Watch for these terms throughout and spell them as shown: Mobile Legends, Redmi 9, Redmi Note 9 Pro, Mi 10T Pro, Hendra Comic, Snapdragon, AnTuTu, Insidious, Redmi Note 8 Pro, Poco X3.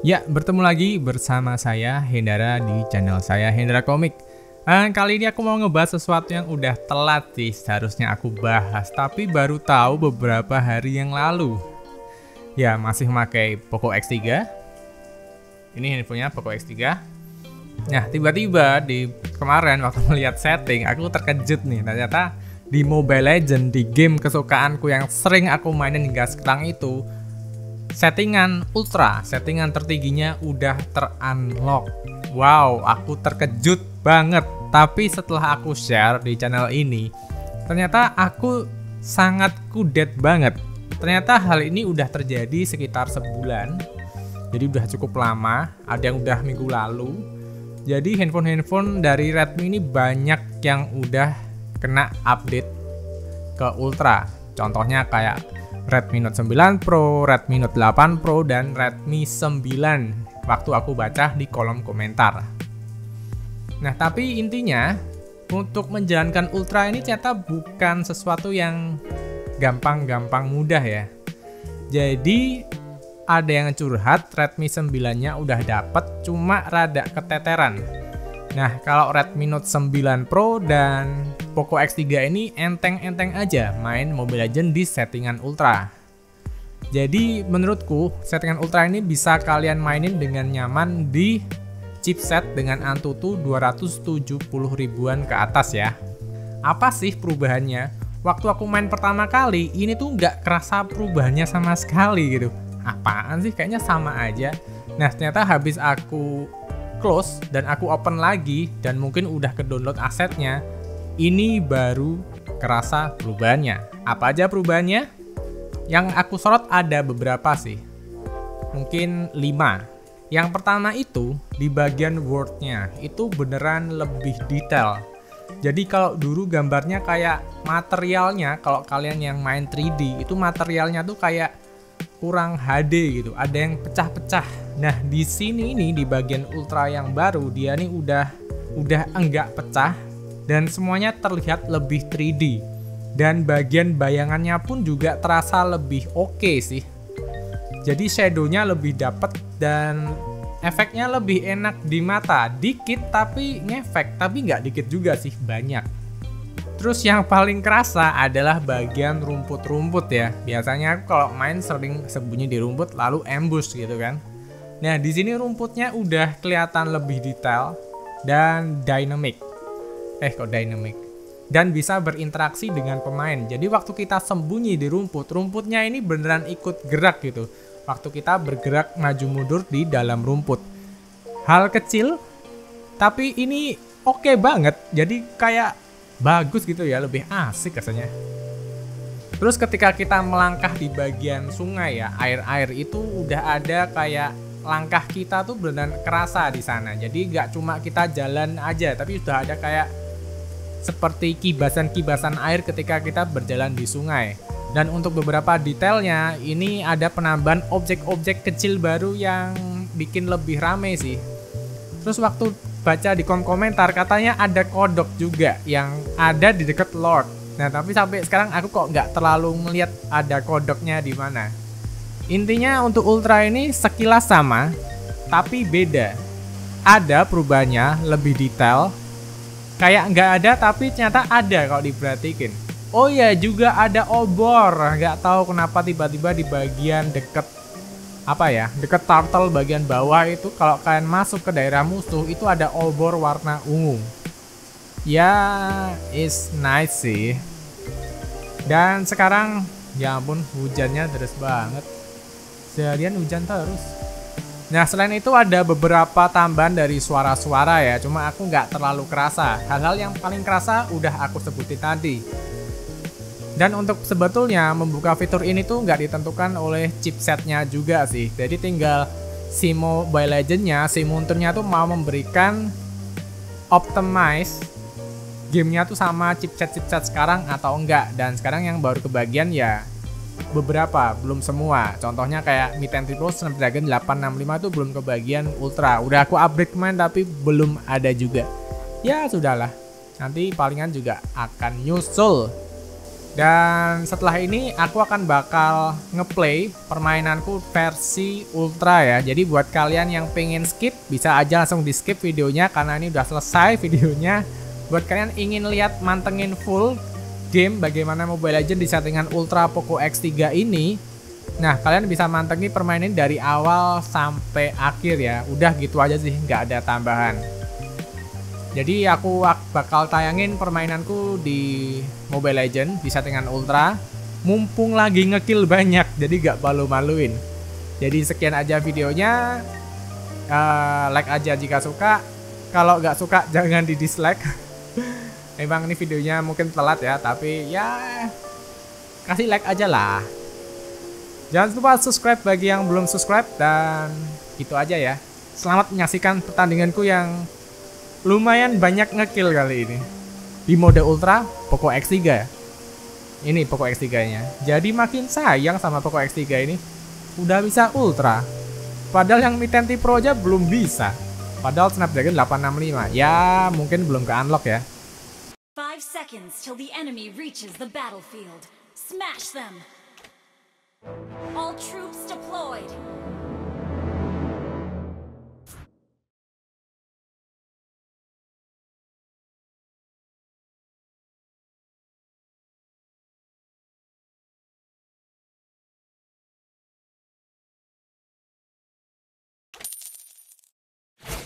Ya, bertemu lagi bersama saya Hendra di channel saya Hendra Comic. Kali ini aku mau ngebahas sesuatu yang udah telat sih, seharusnya aku bahas tapi baru tahu beberapa hari yang lalu. Ya, masih memakai Poco X3. Ini handphonenya Poco X3. Nah, tiba-tiba di kemarin waktu melihat setting, aku terkejut nih, ternyata di Mobile Legends, di game kesukaanku yang sering aku mainin hingga sekarang itu, settingan ultra, settingan tertingginya udah terunlock. Wow, aku terkejut banget. Tapi setelah aku share di channel ini, ternyata aku sangat kudet banget. Ternyata hal ini udah terjadi sekitar sebulan. Jadi udah cukup lama, ada yang udah minggu lalu. Jadi handphone-handphone dari Redmi ini banyak yang udah kena update ke ultra. Contohnya kayak Redmi Note 9 Pro, Redmi Note 8 Pro, dan Redmi 9 waktu aku baca di kolom komentar. Nah, tapi intinya untuk menjalankan ultra ini ternyata bukan sesuatu yang gampang-gampang mudah ya. Jadi ada yang curhat Redmi 9-nya udah dapet cuma rada keteteran. Nah, kalau Redmi Note 9 Pro dan Poco X3 ini enteng-enteng aja main Mobile Legends di settingan ultra. Jadi menurutku settingan ultra ini bisa kalian mainin dengan nyaman di chipset dengan AnTuTu 270.000-an ke atas ya. Apa sih perubahannya? Waktu aku main pertama kali ini tuh nggak kerasa perubahannya sama sekali gitu. Apaan sih, kayaknya sama aja. Nah, ternyata habis aku close dan aku open lagi dan mungkin udah ke download asetnya, ini baru kerasa perubahannya. Apa aja perubahannya? Yang aku sorot ada beberapa sih, mungkin 5. Yang pertama itu di bagian wordnya itu beneran lebih detail. Jadi kalau dulu gambarnya kayak materialnya, kalau kalian yang main 3D itu materialnya tuh kayak kurang HD gitu, ada yang pecah-pecah. Nah, di sini ini di bagian ultra yang baru dia nih udah enggak pecah. Dan semuanya terlihat lebih 3D. Dan bagian bayangannya pun juga terasa lebih oke sih. Jadi shadownya lebih dapet dan efeknya lebih enak di mata. Dikit tapi ngefek, tapi nggak dikit juga sih, banyak. Terus yang paling kerasa adalah bagian rumput-rumput ya. Biasanya aku kalau main sering sembunyi di rumput lalu ambush gitu kan. Nah, di sini rumputnya udah kelihatan lebih detail dan dynamic. Dan bisa berinteraksi dengan pemain. Jadi waktu kita sembunyi di rumput, rumputnya ini beneran ikut gerak gitu. Waktu kita bergerak maju mundur di dalam rumput. Hal kecil, tapi ini oke banget. Jadi kayak bagus gitu ya, lebih asik rasanya. Terus ketika kita melangkah di bagian sungai ya, air-air itu udah ada kayak langkah kita tuh beneran kerasa di sana. Jadi nggak cuma kita jalan aja, tapi sudah ada kayak seperti kibasan-kibasan air ketika kita berjalan di sungai. Dan untuk beberapa detailnya, ini ada penambahan objek-objek kecil baru yang bikin lebih rame sih. Terus waktu baca di kolom komentar katanya ada kodok juga yang ada di dekat Lord. Nah, tapi sampai sekarang aku kok nggak terlalu melihat ada kodoknya di mana. Intinya untuk ultra ini sekilas sama, tapi beda. Ada perubahannya, lebih detail. Kayak nggak ada, tapi ternyata ada kalau diperhatikan. Oh iya, juga ada obor. Nggak tahu kenapa tiba-tiba di bagian deket apa ya, deket turtle bagian bawah itu, kalau kalian masuk ke daerah musuh itu ada obor warna ungu. Ya, it's nice sih. Dan sekarang, ya ampun, hujannya deras banget. Seharian hujan terus. Nah, selain itu ada beberapa tambahan dari suara-suara ya, cuma aku nggak terlalu kerasa. Hal-hal yang paling kerasa udah aku sebutin tadi. Dan untuk sebetulnya membuka fitur ini tuh nggak ditentukan oleh chipsetnya juga sih. Jadi tinggal si Mobile Legends-nya, si Moonton-nya tuh mau memberikan optimize gamenya tuh sama chipset-chipset sekarang atau enggak. Dan sekarang yang baru kebagian ya beberapa, belum semua. Contohnya kayak Mi 10T Pro Snapdragon 865 itu belum kebagian ultra. Udah aku upgrade kemarin tapi belum ada juga. Ya sudahlah, nanti palingan juga akan nyusul. Dan setelah ini aku akan bakal ngeplay permainanku versi Ultra ya. Jadi buat kalian yang pengen skip bisa aja langsung di skip videonya karena ini udah selesai videonya. Buat kalian ingin lihat mantengin full game bagaimana Mobile Legends di settingan Ultra Poco X3 ini. Nah, kalian bisa mantengin permainan dari awal sampai akhir ya. Udah gitu aja sih, nggak ada tambahan. Jadi aku bakal tayangin permainanku di Mobile Legends di settingan Ultra. Mumpung lagi ngekill banyak, jadi nggak malu-maluin. Jadi sekian aja videonya. Like aja jika suka. Kalau nggak suka jangan di dislike. Emang ini videonya mungkin telat ya, tapi ya kasih like aja lah. Jangan lupa subscribe bagi yang belum subscribe, dan gitu aja ya. Selamat menyaksikan pertandinganku yang lumayan banyak ngekill kali ini di mode Ultra Poco X3 ya. Ini Poco X3 nya. Jadi makin sayang sama Poco X3 ini. Udah bisa Ultra, padahal yang Mi 10T Pro aja belum bisa. Padahal Snapdragon 865. Ya mungkin belum ke unlock ya. 5 seconds till the enemy reaches the battlefield. Smash them. All troops deployed.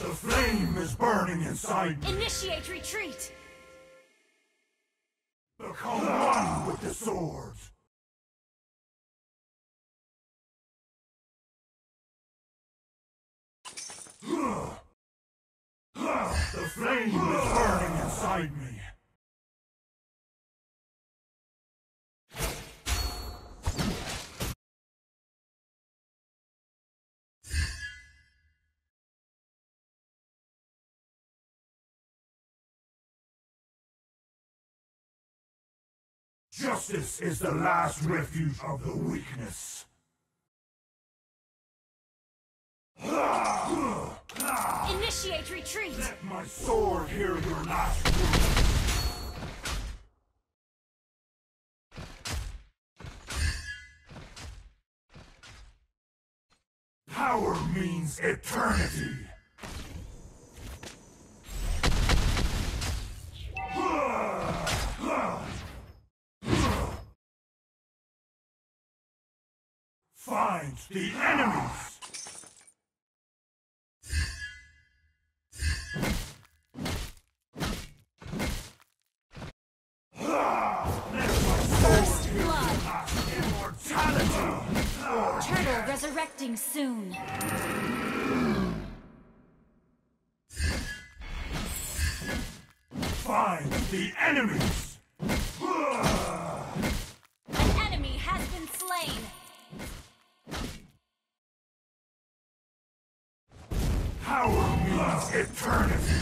The flame is burning inside me. Initiate retreat. Come on with the swords. The flame is burning inside me. Justice is the last refuge of the weakness. Initiate retreat! Let my sword hear your last word. Power means eternity. Find the enemies! Turtle resurrecting soon. Find the enemies. An enemy has been slain. Power means eternity.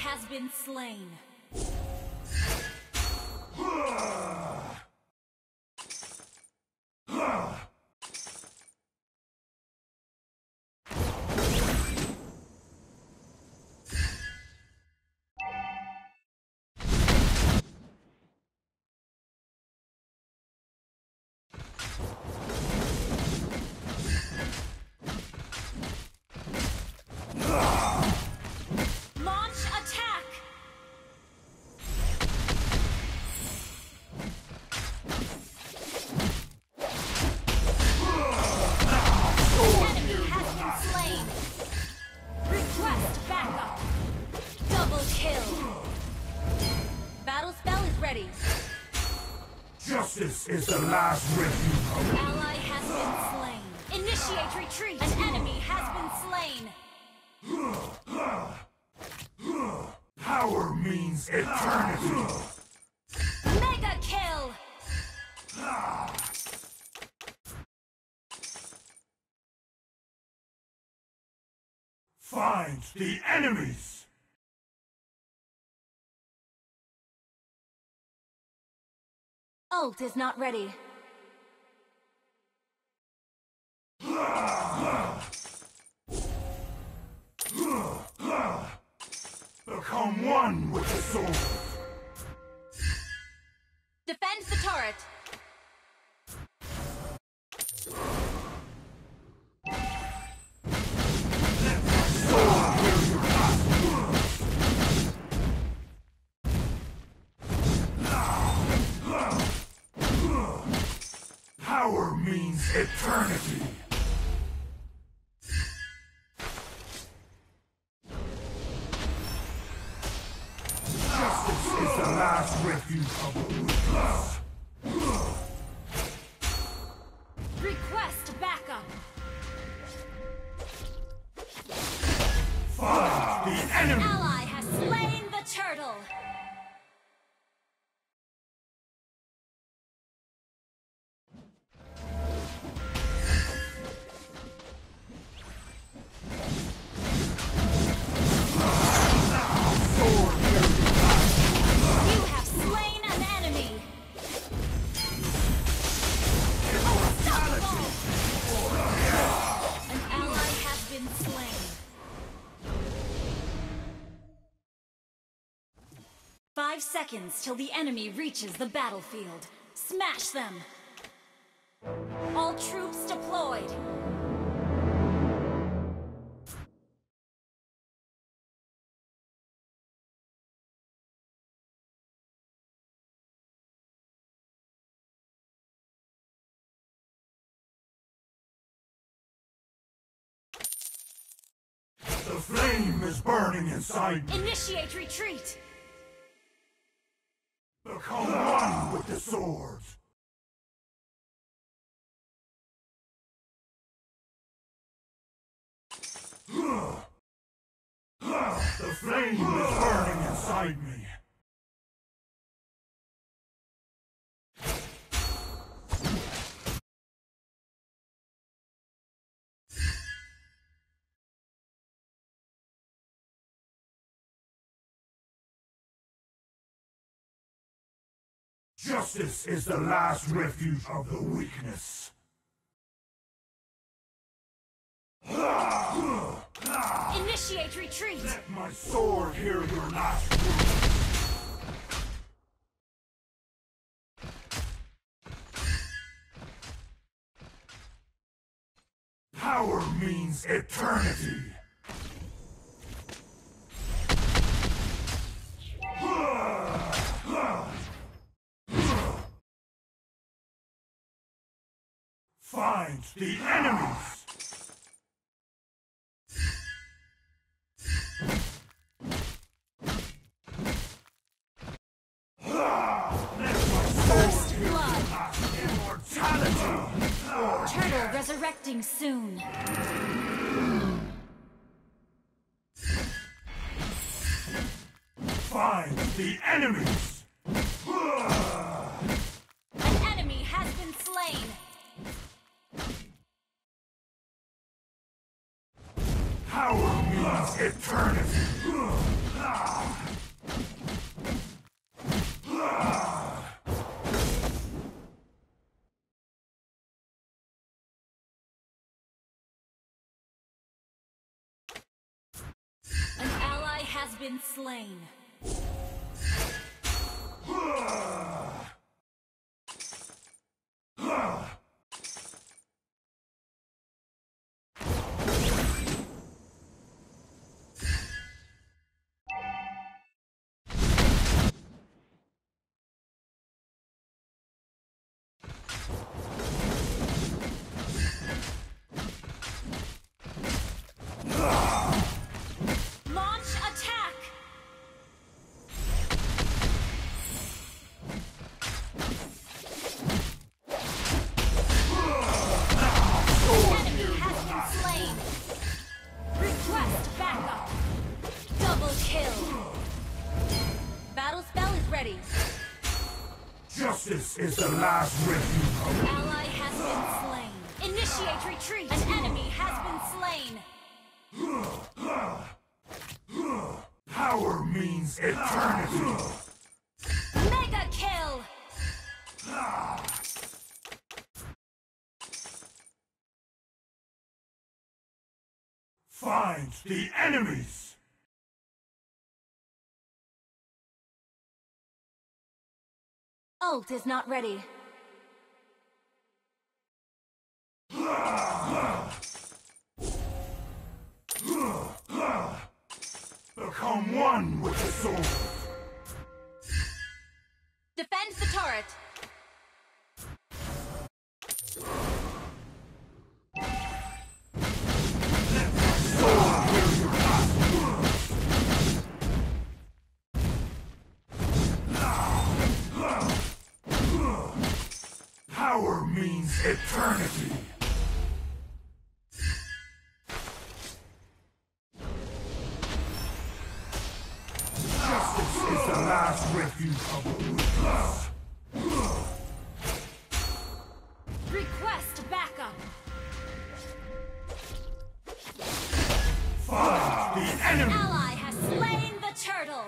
Has been slain. Justice is the last refuge. An ally has been slain. Initiate retreat. An enemy has been slain. Power means eternity. Mega kill. Find the enemies. ult is not ready. Become one with the sword. Defend the turret. Power means eternity. Justice is the last refuge of the ruthless. Request backup. Fight the enemy. An ally has slain the turtle. Seconds till the enemy reaches the battlefield. Smash them! All troops deployed! The flame is burning inside me. Initiate retreat! Become one with the sword! The flame is burning inside me! Justice is the last refuge of the weakness. Initiate retreat! Let my sword hear your last word. Power means eternity. Find the enemies! First blood! Immortality! Turtle resurrecting soon! Find the enemies! An enemy has been slain! Power means eternity. An ally has been slain. Justice is the last refuge. An ally has been slain. Initiate retreat. An enemy has been slain. Power means eternity. Mega kill. Find the enemies. Ult is not ready. Become one with the sword. Defend the turret. Power means eternity. Justice is the last refuge of the ruthless. Request backup. Fight the enemy. An ally has slain the turtle.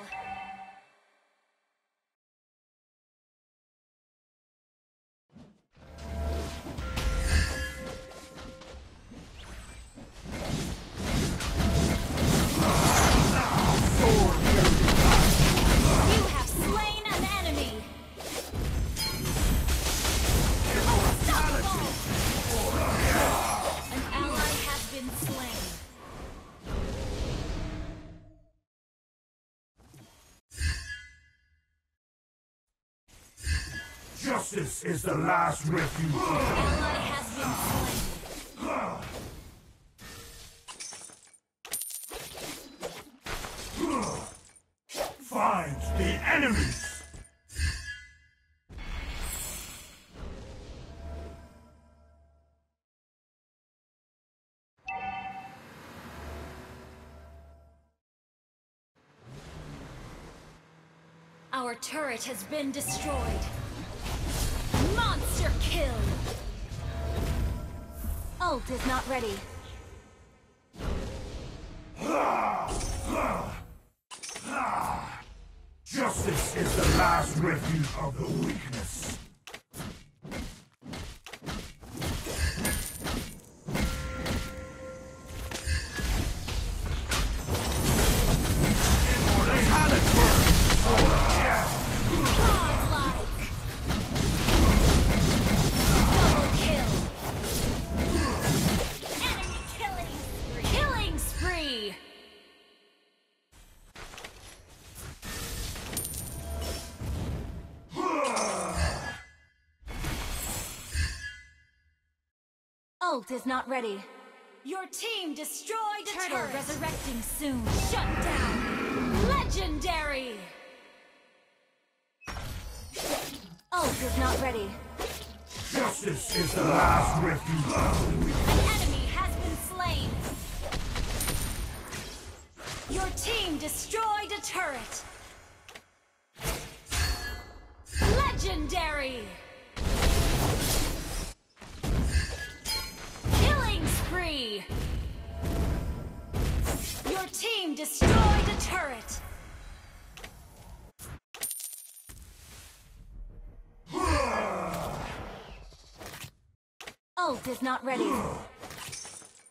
This is the last refuge. Ally has been slain. Find the enemies. Our turret has been destroyed. Monster kill! Ult is not ready. Justice is the last refuge of the weakness. Ult is not ready. Your team destroyed a turtle. Resurrecting soon. Shut down. Legendary. Ult is not ready. Justice is the last refuge. An enemy has been slain. Your team destroyed a turret. Legendary. Your team destroyed a turret. Ult is not ready.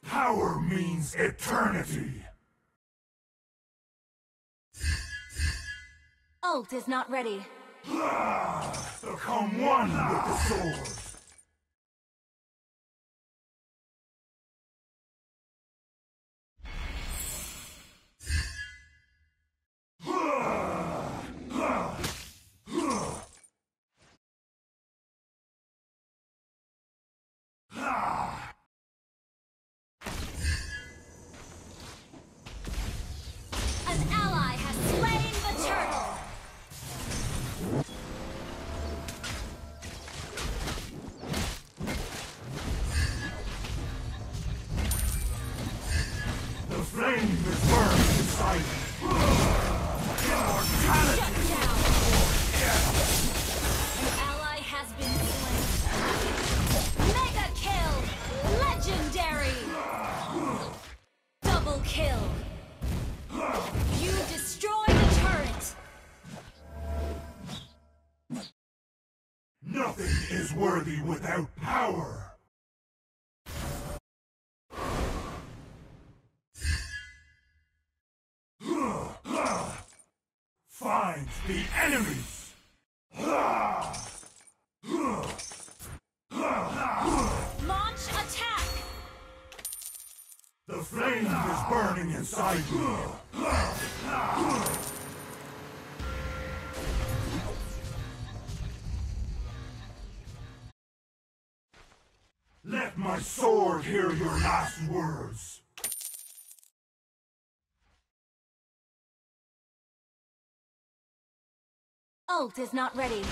Power means eternity. Ult is not ready. Become one with the sword. Nothing is worthy without power. Find the enemies. Launch attack. The flame is burning inside you. Let my sword hear your last words. Ult is not ready.